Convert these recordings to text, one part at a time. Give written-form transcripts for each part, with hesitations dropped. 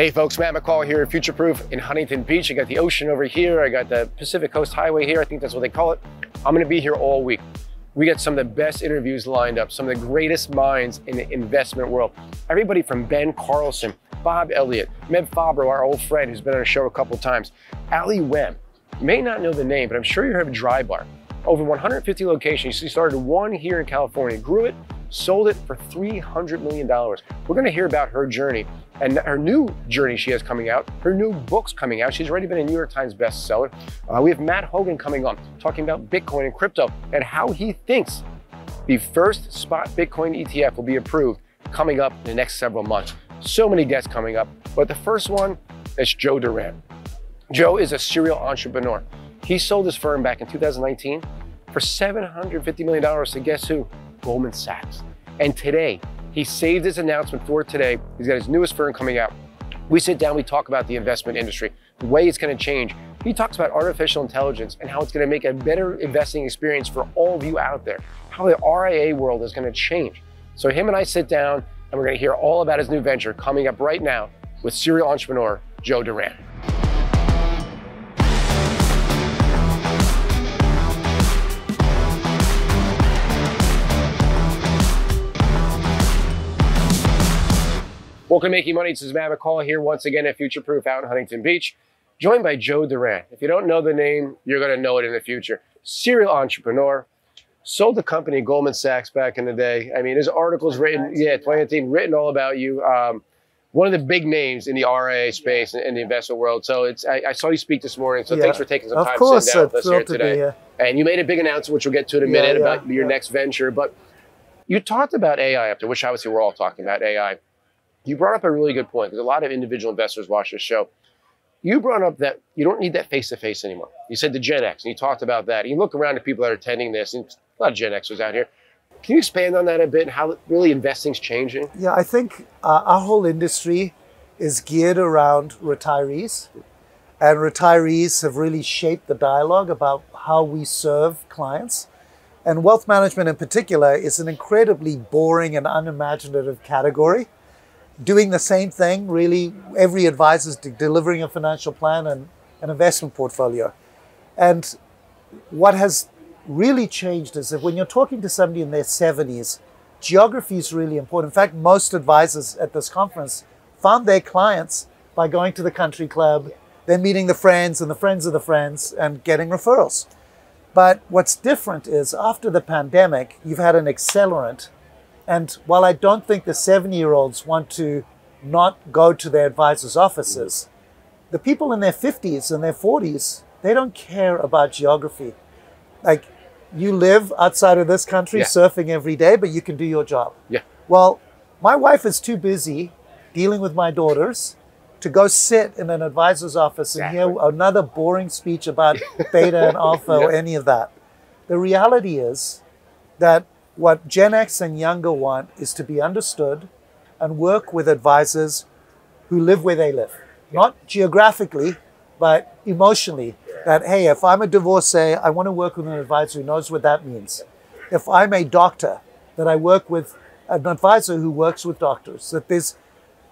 Hey folks, Matt McCall here at Future Proof in Huntington Beach. I got the ocean over here. I got the Pacific Coast Highway here. I think that's what they call it. I'm going to be here all week. We got some of the best interviews lined up, some of the greatest minds in the investment world. Everybody from Ben Carlson, Bob Elliott, Meb Fabro, our old friend who's been on a show a couple of times, Ali Wem. You may not know the name, but I'm sure you heard of Dry Bar. Over 150 locations. She started one here in California, grew it, sold it for $300 million. We're going to hear about her journey and her new journey she has coming out, her new book's coming out. She's already been a New York Times bestseller. We have Matt Hogan coming on, talking about Bitcoin and crypto and how he thinks the first spot Bitcoin ETF will be approved coming up in the next several months. So many guests coming up, but the first one is Joe Duran. Joe is a serial entrepreneur. He sold his firm back in 2019 for $750 million to guess who? Goldman Sachs. And today, he saved his announcement for today. He's got his newest firm coming out. We sit down, we talk about the investment industry, the way it's going to change. He talks about artificial intelligence and how it's going to make a better investing experience for all of you out there, how the RIA world is going to change. So him and I sit down and we're going to hear all about his new venture coming up right now with serial entrepreneur Joe Duran. Welcome to Making Money. This is Matt McCall here once again at Future Proof out in Huntington Beach, joined by Joe Duran. If you don't know the name, you're going to know it in the future. Serial entrepreneur, sold the company Goldman Sachs back in the day. I mean, there's articles written, yeah, 2019, written all about you. One of the big names in the RIA space and in the investment world. So it's I saw you speak this morning, so thanks for taking some time to sit down with us here today. And you made a big announcement, which we'll get to in a minute, about your next venture. But you talked about AI up there, which obviously we're all talking about AI. You brought up a really good point because a lot of individual investors watch this show. You brought up that you don't need that face-to-face anymore. You said the Gen X, and you talked about that. You look around at people that are attending this, and a lot of Gen Xers out here. Can you expand on that a bit, how really investing's changing? Yeah, I think our whole industry is geared around retirees, and retirees have really shaped the dialogue about how we serve clients. And wealth management in particular is an incredibly boring and unimaginative category. Doing the same thing, really, every advisor's delivering a financial plan and an investment portfolio. And what has really changed is that when you're talking to somebody in their 70s, geography is really important. In fact, most advisors at this conference found their clients by going to the country club, then meeting the friends and the friends of the friends and getting referrals. But what's different is after the pandemic, you've had an accelerant. And while I don't think the 70-year-olds want to not go to their advisors' offices, the people in their 50s and their 40s, they don't care about geography. Like, you live outside of this country, surfing every day, but you can do your job. Yeah. Well, my wife is too busy dealing with my daughters to go sit in an advisor's office and hear another boring speech about beta and alpha or any of that. The reality is that what Gen X and younger want is to be understood and work with advisors who live where they live. Not geographically, but emotionally. That, hey, if I'm a divorcee, I want to work with an advisor who knows what that means. If I'm a doctor, that I work with an advisor who works with doctors. That there's,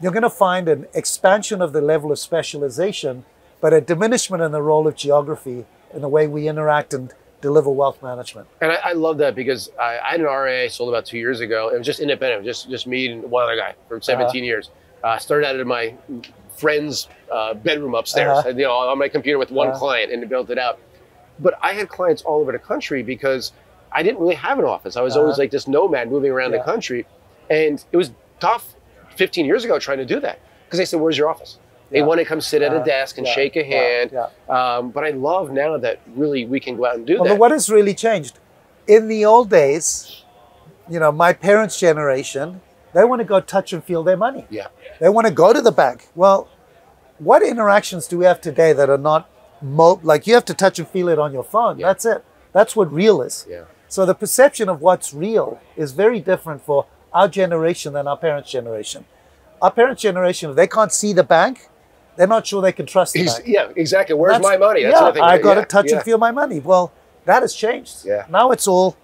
you're going to find an expansion of the level of specialization, but a diminishment in the role of geography in the way we interact and deliver wealth management. And I love that because I had an RIA sold about 2 years ago. It was just independent, just me and one other guy for 17 years. Started out in my friend's bedroom upstairs, you know, on my computer with one client, and built it out. But I had clients all over the country because I didn't really have an office. I was always like this nomad moving around the country. And it was tough 15 years ago trying to do that because they said, where's your office? They want to come sit at a desk and shake a hand. But I love now that really we can go out and do that. But what has really changed? In the old days, you know, my parents' generation, they want to go touch and feel their money. Yeah. They want to go to the bank. Well, what interactions do we have today that are not, like you have to touch and feel it on your phone. That's it. That's what real is. Yeah. So the perception of what's real is very different for our generation than our parents' generation. Our parents' generation, if they can't see the bank, they're not sure they can trust the bank. Yeah, exactly. Where's my money? That's what I think. I've got to touch and feel my money. Well, that has changed. Yeah. Now it's all,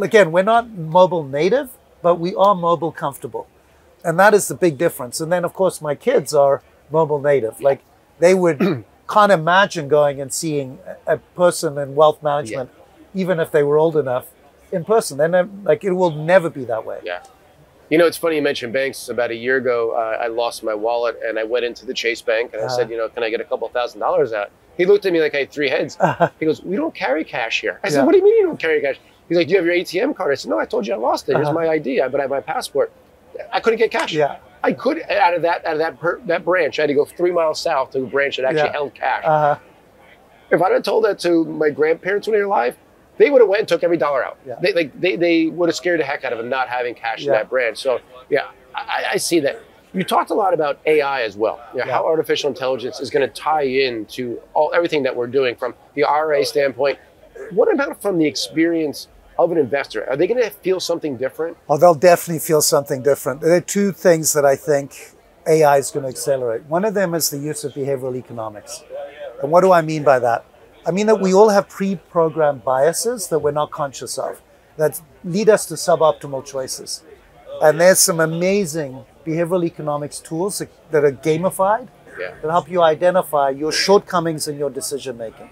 again, we're not mobile native, but we are mobile comfortable. And that is the big difference. And then, of course, my kids are mobile native. Like they would can't imagine going and seeing a person in wealth management, even if they were old enough, in person. Then like it will never be that way. Yeah. You know, it's funny you mentioned banks. About a year ago, I lost my wallet and I went into the Chase Bank and I said, you know, can I get a couple $1,000s out? He looked at me like I had three heads. He goes, we don't carry cash here. I said, what do you mean you don't carry cash? He's like, do you have your ATM card? I said, no, I told you I lost it. Here's my ID, but I have my passport. I couldn't get cash. Yeah. I could, out of that branch, I had to go 3 miles south to a branch that actually held cash. If I'd have told that to my grandparents when they were alive, they would have went and took every dollar out. Yeah. They would have scared the heck out of them not having cash in that branch. So yeah, I see that. You talked a lot about AI as well. You know, how artificial intelligence is going to tie in to everything that we're doing from the RA standpoint. What about from the experience of an investor? Are they going to feel something different? Oh, they'll definitely feel something different. There are two things that I think AI is going to accelerate. One of them is the use of behavioral economics. And what do I mean by that? I mean that we all have pre-programmed biases that we're not conscious of that lead us to suboptimal choices. And there's some amazing behavioral economics tools that are gamified that help you identify your shortcomings in your decision-making.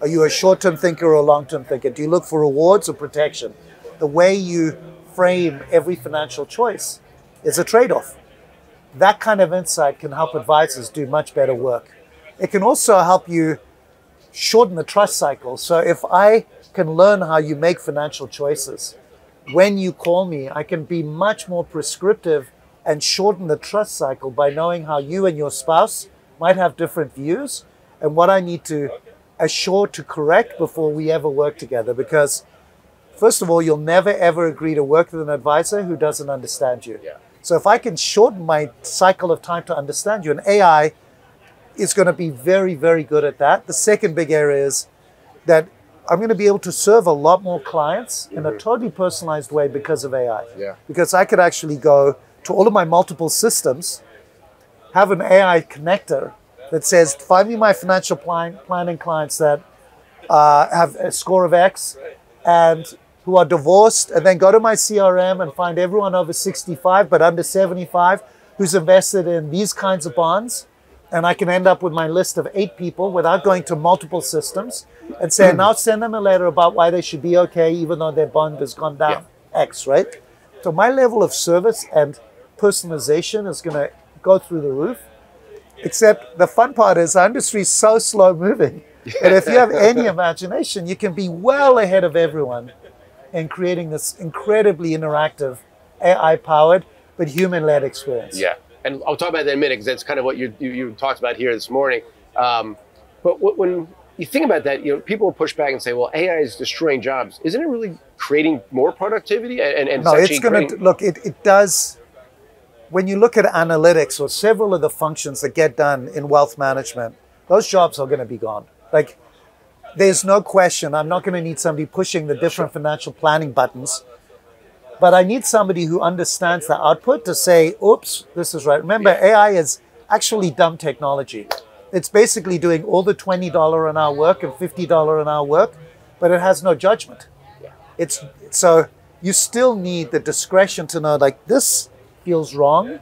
Are you a short-term thinker or a long-term thinker? Do you look for rewards or protection? The way you frame every financial choice is a trade-off. That kind of insight can help advisors do much better work. It can also help you shorten the trust cycle. So if I can learn how you make financial choices, when you call me, I can be much more prescriptive and shorten the trust cycle by knowing how you and your spouse might have different views and what I need to assure to correct before we ever work together. Because first of all, you'll never ever agree to work with an advisor who doesn't understand you. Yeah. So if I can shorten my cycle of time to understand you, and AI is going to be very, very good at that. The second big area is that I'm going to be able to serve a lot more clients in a totally personalized way because of AI. Yeah. Because I could actually go to all of my multiple systems, have an AI connector that says, find me my financial planning clients that have a score of X and who are divorced, and then go to my CRM and find everyone over 65 but under 75 who's invested in these kinds of bonds. And I can end up with my list of 8 people without going to multiple systems and say, now send them a letter about why they should be okay even though their bond has gone down X, right? So my level of service and personalization is going to go through the roof. Except the fun part is our industry is so slow moving that if you have any imagination, you can be well ahead of everyone in creating this incredibly interactive, AI-powered, but human-led experience. Yeah, and I'll talk about that in a minute because that's kind of what you talked about here this morning. But when you think about that, you know, people push back and say, well, AI is destroying jobs. Isn't it really creating more productivity? And no, it's going to, look, it does. When you look at analytics or several of the functions that get done in wealth management, those jobs are going to be gone. Like, there's no question. I'm not going to need somebody pushing the different financial planning buttons, but I need somebody who understands the output to say, oops, this is right. Remember, AI is actually dumb technology. It's basically doing all the $20 an hour work and $50 an hour work, but it has no judgment. It's so you still need the discretion to know, like, this feels wrong,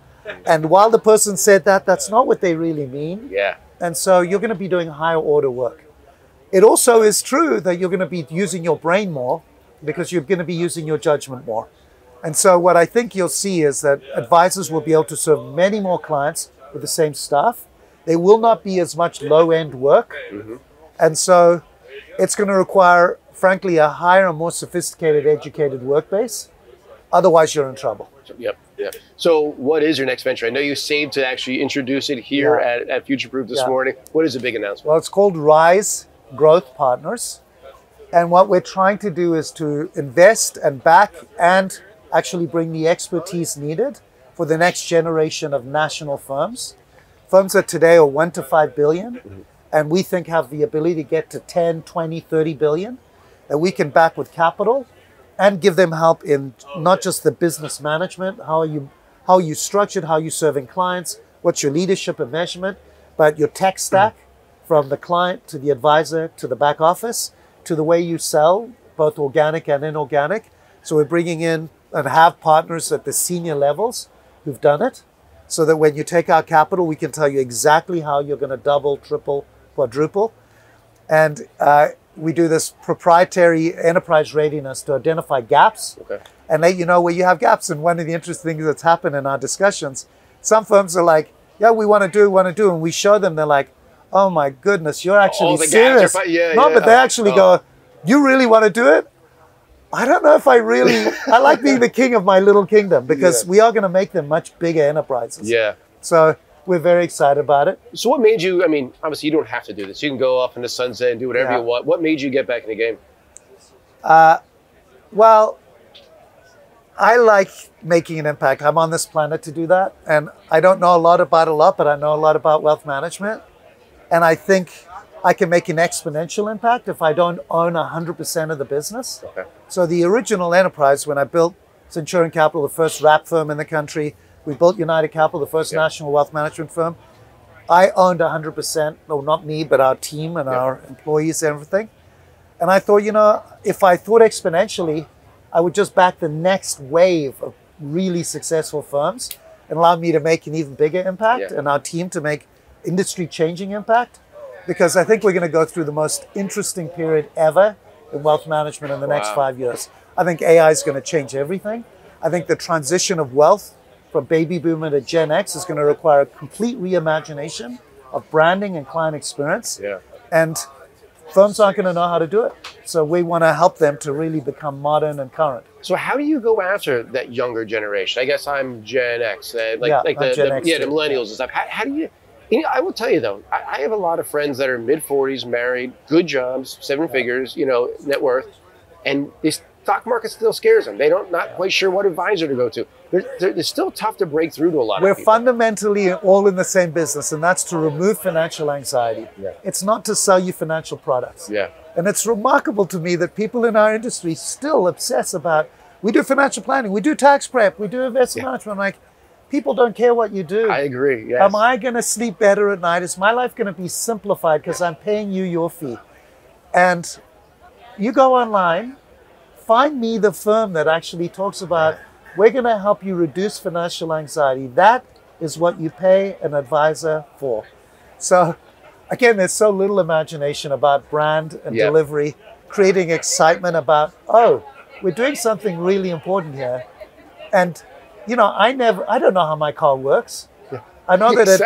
and while the person said that, that's not what they really mean. Yeah. And so you're going to be doing higher order work. It also is true that you're going to be using your brain more because you're going to be using your judgment more. And so what I think you'll see is that advisors will be able to serve many more clients with the same staff. There will not be as much low-end work. And so it's going to require, frankly, a higher and more sophisticated, educated work base. Otherwise, you're in trouble. Yep. Yeah. So what is your next venture? I know you saved to actually introduce it here at Future Proof this morning. What is the big announcement? Well, it's called Rise Growth Partners. And what we're trying to do is to invest and back and actually bring the expertise needed for the next generation of national firms. Firms that today are 1 to 5 billion, and we think have the ability to get to 10, 20, 30 billion, that we can back with capital and give them help in not just the business management, how are you structured, how are you serving clients, what's your leadership and measurement, but your tech stack from the client to the advisor to the back office to the way you sell, both organic and inorganic. So we're bringing in and have partners at the senior levels who've done it. so that when you take out capital, we can tell you exactly how you're going to double, triple, quadruple. And we do this proprietary enterprise readiness to identify gaps and let you know where you have gaps. And one of the interesting things that's happened in our discussions, some firms are like, yeah, we want to do. And we show them, they're like, oh my goodness, you're actually serious. But they actually go, you really want to do it? I don't know if I really, I like being the king of my little kingdom, because we are going to make them much bigger enterprises. So we're very excited about it. So what made you, I mean, obviously you don't have to do this. You can go off in the sunset and do whatever you want. What made you get back in the game? Well, I like making an impact. I'm on this planet to do that. And I don't know a lot about a lot, but I know a lot about wealth management. And I think I can make an exponential impact if I don't own 100% of the business. So the original enterprise, when I built Centurion Capital, the first wrap firm in the country, we built United Capital, the first national wealth management firm. I owned 100%, well, not me, but our team and our employees and everything. And I thought, you know, if I thought exponentially, I would just back the next wave of really successful firms and allow me to make an even bigger impact and our team to make industry-changing impact, because I think we're going to go through the most interesting period ever in wealth management in the next 5 years. I think AI is going to change everything. I think the transition of wealth from baby boomer to Gen X is going to require a complete reimagination of branding and client experience. And firms aren't going to know how to do it. So we want to help them to really become modern and current. So how do you go after that younger generation? I guess I'm Gen X, the millennials and stuff. How do you... You know, I will tell you though, I have a lot of friends that are mid-40s, married, good jobs, seven figures, you know, net worth, and the stock market still scares them. They don't not quite sure what advisor to go to. They're still tough to break through to a lot of people. We're fundamentally all in the same business, and that's to remove financial anxiety. It's not to sell you financial products. And it's remarkable to me that people in our industry still obsess about, we do financial planning, we do tax prep, we do investment management. I'm like, people don't care what you do. I agree, yes. Am I going to sleep better at night? Is my life going to be simplified because I'm paying you your fee? And you go online, find me the firm that actually talks about, we're going to help you reduce financial anxiety. That is what you pay an advisor for. So again, there's so little imagination about brand and delivery, creating excitement about, oh, we're doing something really important here. And you know, I don't know how my car works. I know that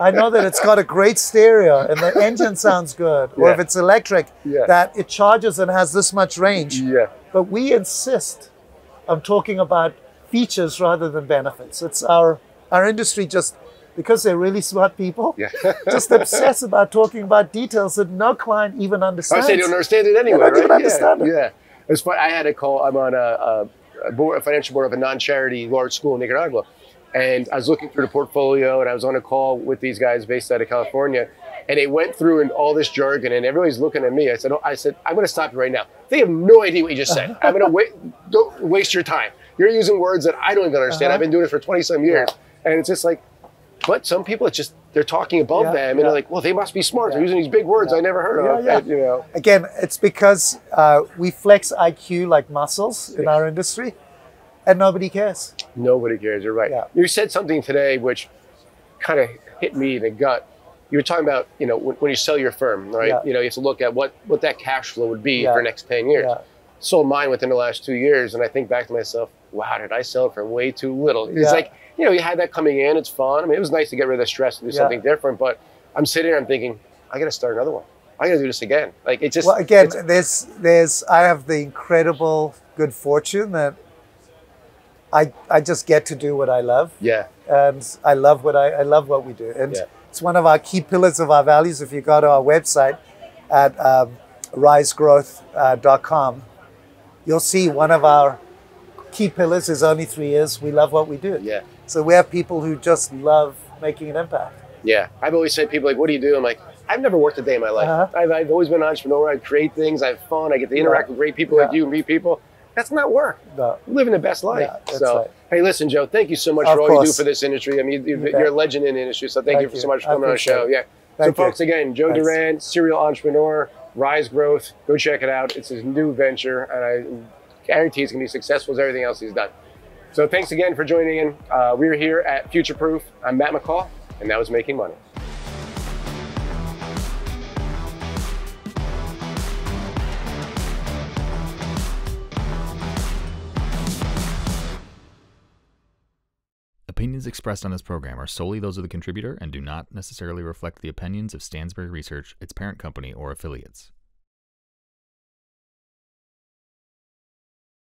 I know that it's got a great stereo and the engine sounds good, or if it's electric, that it charges and has this much range. But we insist on talking about features rather than benefits. It's our industry just, because they're really smart people, just obsess about talking about details that no client even understands. They don't understand it anyway, right? They don't even understand it. It was funny, I had a call, I'm on a financial board of a non-charity large school in Nicaragua. And I was looking through the portfolio and I was on a call with these guys based out of California, and they went through and all this jargon and everybody's looking at me. I said, I'm going to stop you right now. They have no idea what you just said. I'm going to don't waste your time. You're using words that I don't even understand. I've been doing it for 20 some years. And it's just like, but some people, it's just, they're talking above them and they're like, well, they must be smart. They're using these big words I never heard of. And, you know. Again, it's because we flex IQ like muscles in our industry, and nobody cares. Nobody cares, you're right. You said something today which kind of hit me in the gut. You were talking about, you know, when you sell your firm, right? You know, you have to look at what that cash flow would be for the next 10 years. Sold mine within the last 2 years, and I think back to myself, wow, did I sell it for way too little? It's like, you know, you had that coming in, it's fun. I mean, it was nice to get rid of the stress and do something different, but I'm sitting here, I'm thinking, I gotta start another one. I gotta do this again. Like, it just- Well, again, I have the incredible good fortune that I just get to do what I love. And I love what I love what we do. And it's one of our key pillars of our values. If you go to our website at risegrowth.com, you'll see one of our key pillars is only 3 years. We love what we do. So we have people who just love making an impact. I've always said, people like, what do you do? I'm like, I've never worked a day in my life. I've always been an entrepreneur. I create things, I have fun, I get to interact with great people like you and meet people. That's not work. Living the best life. Right. Hey, listen, Joe, thank you so much for all you do for this industry. I mean, you're a legend in the industry, so thank you so much for coming on the show. Thank so you. Folks, again, Joe Duran, serial entrepreneur, Rise Growth. Go check it out. It's his new venture, and I guarantee it's going to be successful as everything else he's done. So thanks again for joining in. We're here at Future Proof. I'm Matt McCall, and that was Making Money. Opinions expressed on this program are solely those of the contributor and do not necessarily reflect the opinions of Stansberry Research, its parent company, or affiliates.